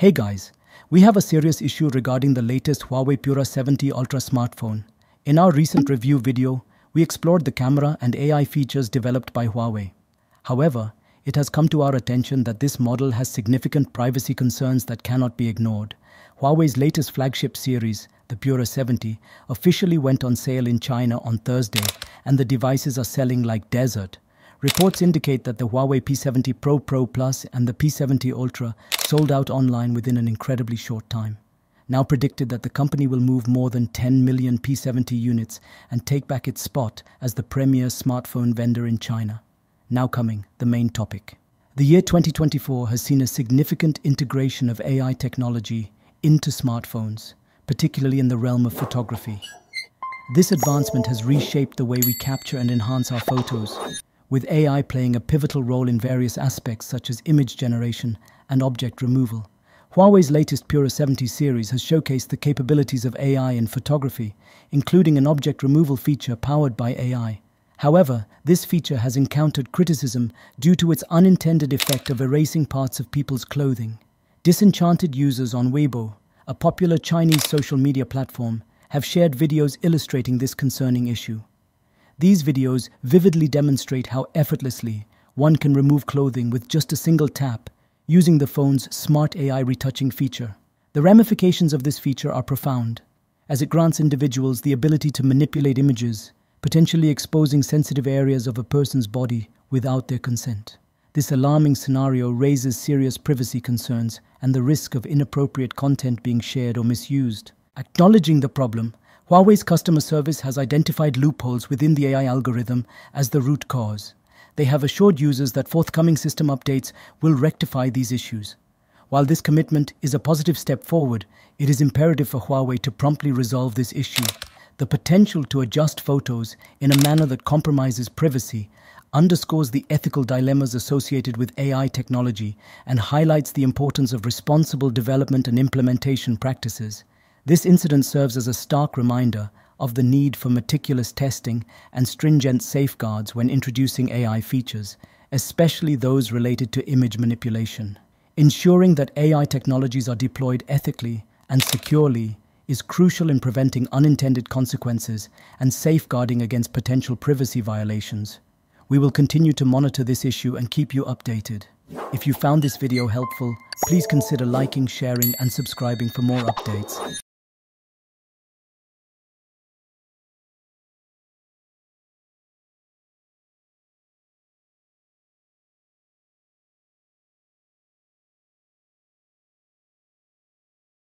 Hey guys, we have a serious issue regarding the latest Huawei Pura 70 Ultra smartphone. In our recent review video, we explored the camera and AI features developed by Huawei. However, it has come to our attention that this model has significant privacy concerns that cannot be ignored. Huawei's latest flagship series, the Pura 70, officially went on sale in China on Thursday, and the devices are selling like desert. Reports indicate that the Huawei P70 Pro, Pro Plus and the P70 Ultra sold out online within an incredibly short time. Now predicted that the company will move more than 10 million P70 units and take back its spot as the premier smartphone vendor in China. Now coming, the main topic. The year 2024 has seen a significant integration of AI technology into smartphones, particularly in the realm of photography. This advancement has reshaped the way we capture and enhance our photos, with AI playing a pivotal role in various aspects such as image generation and object removal. Huawei's latest Pura 70 series has showcased the capabilities of AI in photography, including an object removal feature powered by AI. However, this feature has encountered criticism due to its unintended effect of erasing parts of people's clothing. Disenchanted users on Weibo, a popular Chinese social media platform, have shared videos illustrating this concerning issue. These videos vividly demonstrate how effortlessly one can remove clothing with just a single tap using the phone's smart AI retouching feature. The ramifications of this feature are profound, as it grants individuals the ability to manipulate images, potentially exposing sensitive areas of a person's body without their consent. This alarming scenario raises serious privacy concerns and the risk of inappropriate content being shared or misused. Acknowledging the problem, Huawei's customer service has identified loopholes within the AI algorithm as the root cause. They have assured users that forthcoming system updates will rectify these issues. While this commitment is a positive step forward, it is imperative for Huawei to promptly resolve this issue. The potential to adjust photos in a manner that compromises privacy underscores the ethical dilemmas associated with AI technology and highlights the importance of responsible development and implementation practices. This incident serves as a stark reminder of the need for meticulous testing and stringent safeguards when introducing AI features, especially those related to image manipulation. Ensuring that AI technologies are deployed ethically and securely is crucial in preventing unintended consequences and safeguarding against potential privacy violations. We will continue to monitor this issue and keep you updated. If you found this video helpful, please consider liking, sharing, and subscribing for more updates.